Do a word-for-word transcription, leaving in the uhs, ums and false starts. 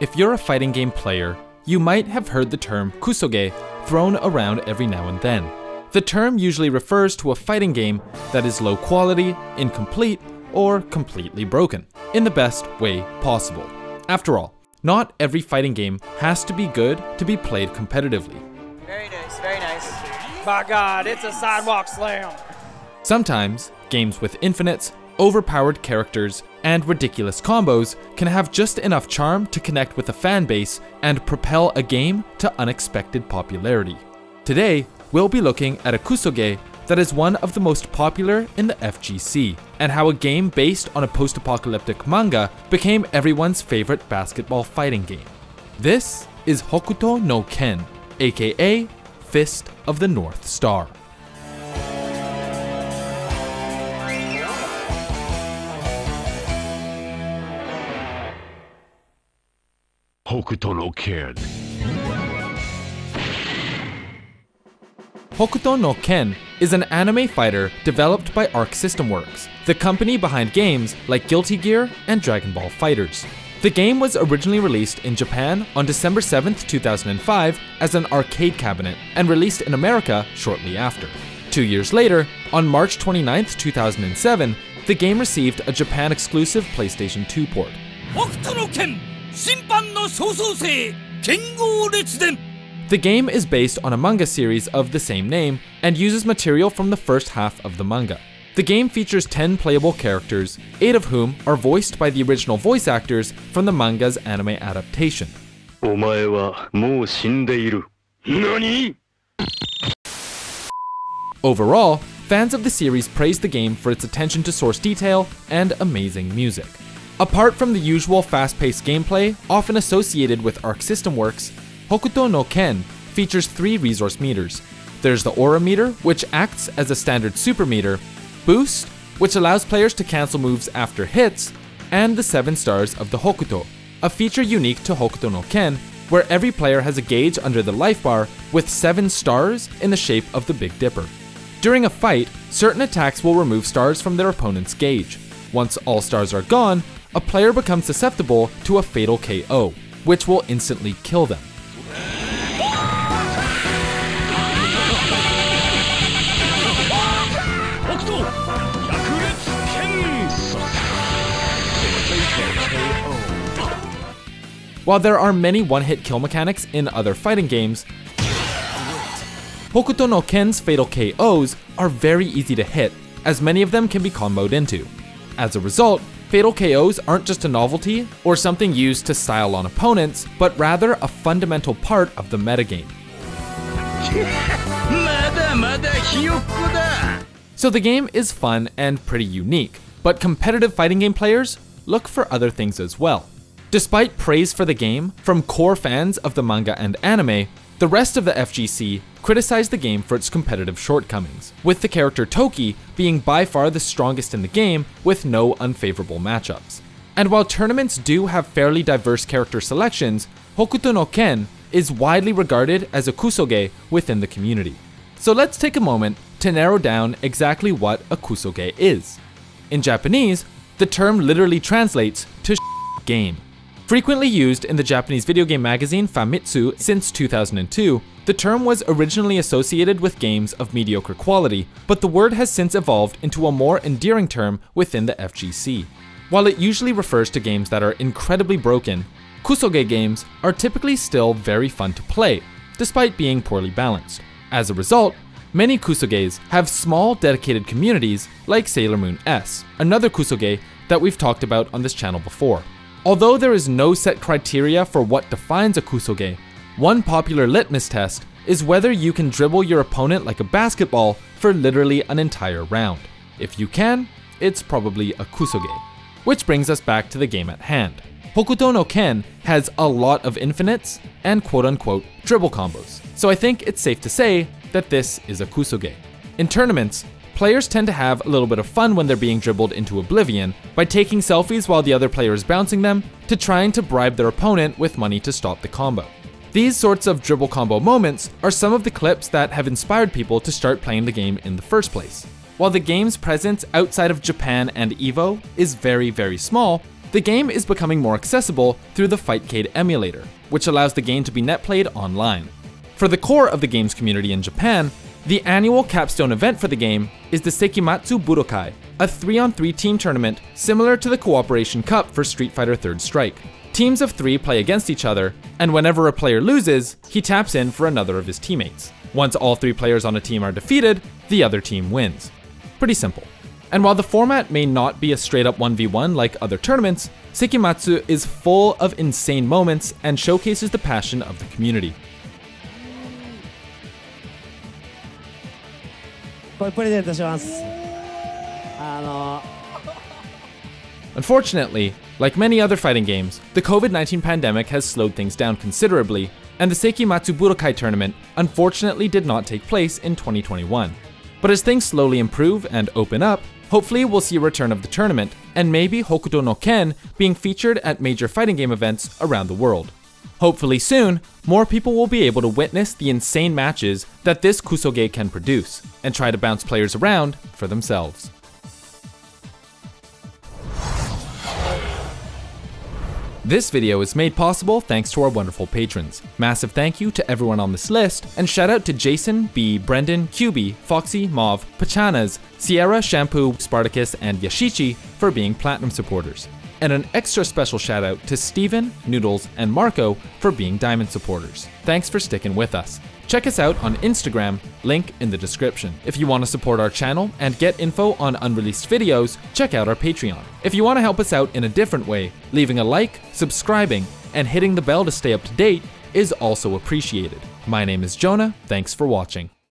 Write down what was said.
If you're a fighting game player, you might have heard the term Kusoge thrown around every now and then. The term usually refers to a fighting game that is low quality, incomplete, or completely broken, in the best way possible. After all, not every fighting game has to be good to be played competitively. Very nice, very nice. My God, it's a sidewalk slam! Sometimes, games with infinites, overpowered characters, and ridiculous combos can have just enough charm to connect with a fan base and propel a game to unexpected popularity. Today, we'll be looking at a Kusoge that is one of the most popular in the F G C, and how a game based on a post-apocalyptic manga became everyone's favorite basketball fighting game. This is Hokuto no Ken, aka Fist of the North Star. Hokuto no Ken. Hokuto no Ken is an anime fighter developed by Arc System Works, the company behind games like Guilty Gear and Dragon Ball FighterZ. The game was originally released in Japan on December seventh two thousand five as an arcade cabinet and released in America shortly after. Two years later, on March twenty-ninth two thousand seven, the game received a Japan-exclusive PlayStation two port. Hokuto no Ken, Shinpan no Shōsōsei, Kengō Retsuden. The game is based on a manga series of the same name and uses material from the first half of the manga. The game features ten playable characters, eight of whom are voiced by the original voice actors from the manga's anime adaptation. Omae wa mou shindeiru. Nani? Overall, fans of the series praised the game for its attention to source detail and amazing music. Apart from the usual fast-paced gameplay often associated with Arc System Works, Hokuto no Ken features three resource meters. There's the Aura Meter, which acts as a standard super meter, Boost, which allows players to cancel moves after hits, and the seven stars of the Hokuto, a feature unique to Hokuto no Ken, where every player has a gauge under the life bar with seven stars in the shape of the Big Dipper. During a fight, certain attacks will remove stars from their opponent's gauge. Once all stars are gone, a player becomes susceptible to a Fatal K O, which will instantly kill them. While there are many one-hit kill mechanics in other fighting games, Hokuto no Ken's Fatal K Os are very easy to hit, as many of them can be comboed into. As a result, Fatal K Os aren't just a novelty or something used to style on opponents, but rather a fundamental part of the metagame. So the game is fun and pretty unique, but competitive fighting game players look for other things as well. Despite praise for the game from core fans of the manga and anime, the rest of the F G C criticized the game for its competitive shortcomings, with the character Toki being by far the strongest in the game with no unfavorable matchups. And while tournaments do have fairly diverse character selections, Hokuto no Ken is widely regarded as a Kusoge within the community. So let's take a moment to narrow down exactly what a Kusoge is. In Japanese, the term literally translates to sh*t game. Frequently used in the Japanese video game magazine Famitsu since two thousand two, the term was originally associated with games of mediocre quality, but the word has since evolved into a more endearing term within the F G C. While it usually refers to games that are incredibly broken, Kusoge games are typically still very fun to play, despite being poorly balanced. As a result, many Kusoges have small dedicated communities like Sailor Moon S, another Kusoge that we've talked about on this channel before. Although there is no set criteria for what defines a Kusoge, one popular litmus test is whether you can dribble your opponent like a basketball for literally an entire round. If you can, it's probably a Kusoge. Which brings us back to the game at hand. Hokuto no Ken has a lot of infinites and quote-unquote dribble combos, so I think it's safe to say that this is a Kusoge. In tournaments, players tend to have a little bit of fun when they're being dribbled into oblivion by taking selfies while the other player is bouncing them to trying to bribe their opponent with money to stop the combo. These sorts of dribble combo moments are some of the clips that have inspired people to start playing the game in the first place. While the game's presence outside of Japan and EVO is very, very small, The game is becoming more accessible through the Fightcade emulator, which allows the game to be netplayed online. For the core of the game's community in Japan, the annual capstone event for the game is the Sekimatsu Budokai, a three on three team tournament similar to the Cooperation Cup for Street Fighter third Strike. Teams of three play against each other, and whenever a player loses, he taps in for another of his teammates. Once all three players on a team are defeated, the other team wins. Pretty simple. And while the format may not be a straight up one v one like other tournaments, Sekimatsu is full of insane moments and showcases the passion of the community. Unfortunately, like many other fighting games, the COVID nineteen pandemic has slowed things down considerably, and the Sekimatsu Budokai tournament unfortunately did not take place in twenty twenty-one. But as things slowly improve and open up, hopefully we'll see a return of the tournament, and maybe Hokuto no Ken being featured at major fighting game events around the world. Hopefully soon, more people will be able to witness the insane matches that this Kusoge can produce, and try to bounce players around for themselves. This video is made possible thanks to our wonderful patrons. Massive thank you to everyone on this list, and shout out to Jason, B, Brendan, Q B, Foxy, Mauve, Pachanas, Sierra, Shampoo, Spartacus, and Yashichi for being platinum supporters. And an extra special shout out to Steven, Noodles, and Marco for being diamond supporters. Thanks for sticking with us. Check us out on Instagram, link in the description. If you want to support our channel and get info on unreleased videos, check out our Patreon. If you want to help us out in a different way, leaving a like, subscribing, and hitting the bell to stay up to date is also appreciated. My name is Jonah, thanks for watching.